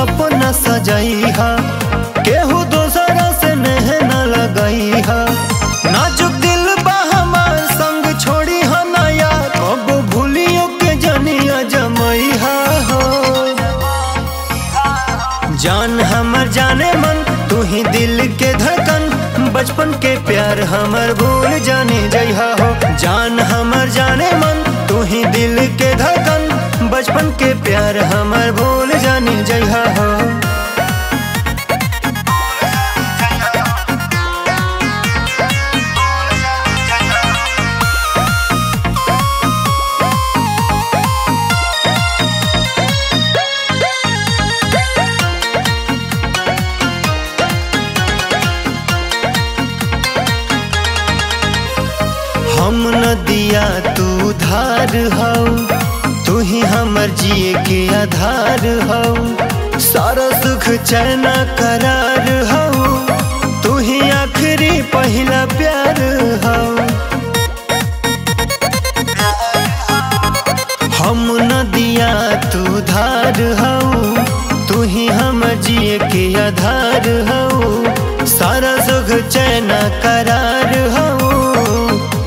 सपना सजाई हा, केहू दूसरा से नेह न लगाई हा। नाजुक दिल बा हमार संग छोड़ी हा ना यार, कब भूलियों के जनिया जमाई हा। हो जान हमर जाने मन, तू ही दिल के धड़कन, बचपन के प्यार हमर भूल जाने जइहा। हो जान हमर जाने मन, तू ही दिल के धड़कन, बचपन के प्यार हमार भूल जानी जइहा। हो हम नदिया तू धार हो, तू ही हमर जिए के आधार हो। सारा सुख चैना करार हो, तू ही आखिरी पहला प्यार हो। हम नदिया तू धार हो, तू ही हमर जिए के आधार हो। सारा सुख चैना करार हो,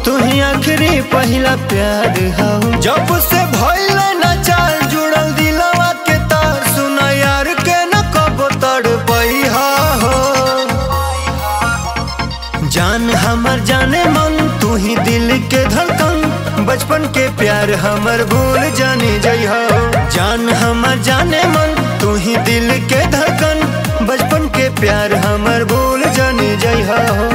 तू ही आखिरी पहला प्यार हो। जब से जान हमर जाने मन, तू ही दिल के धड़कन, बचपन के प्यार हमर भूल जाने जइहा। जान हमर जाने मन, तू ही दिल के धड़कन, बचपन के प्यार हमर भूल जाने जइहा। हो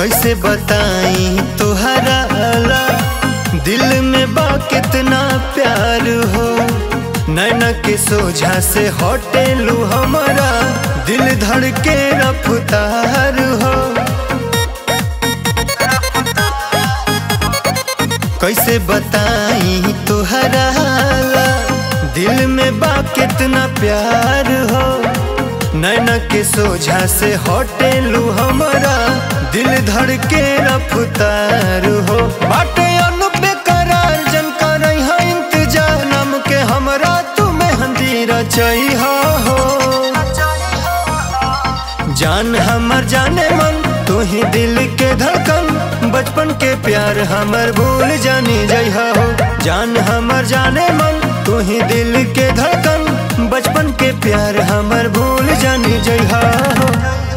कैसे बताई तुहरा आला, दिल में बा कितना प्यार हो। नैना के सोझा से होटेलू हमारा, दिल धड़के रफ्तार हो। कैसे बताई तुहरा आला, दिल में बा कितना प्यार हो। नैना के सोझा से होटेलू हमारा, दिल धड़के रफ्तार हो। बाटे बेकरार जन करई हा इंतजार, नाम के हमरा तू मेहंदी रचई हा। हो जान हमर जाने मन, तू ही दिल के धड़कन, बचपन के प्यार हमर भूल जानी जइहा। हो जान हमर जाने मन, तू ही दिल के धड़कन, बचपन के प्यार हमर भूल जानी जइहा। हो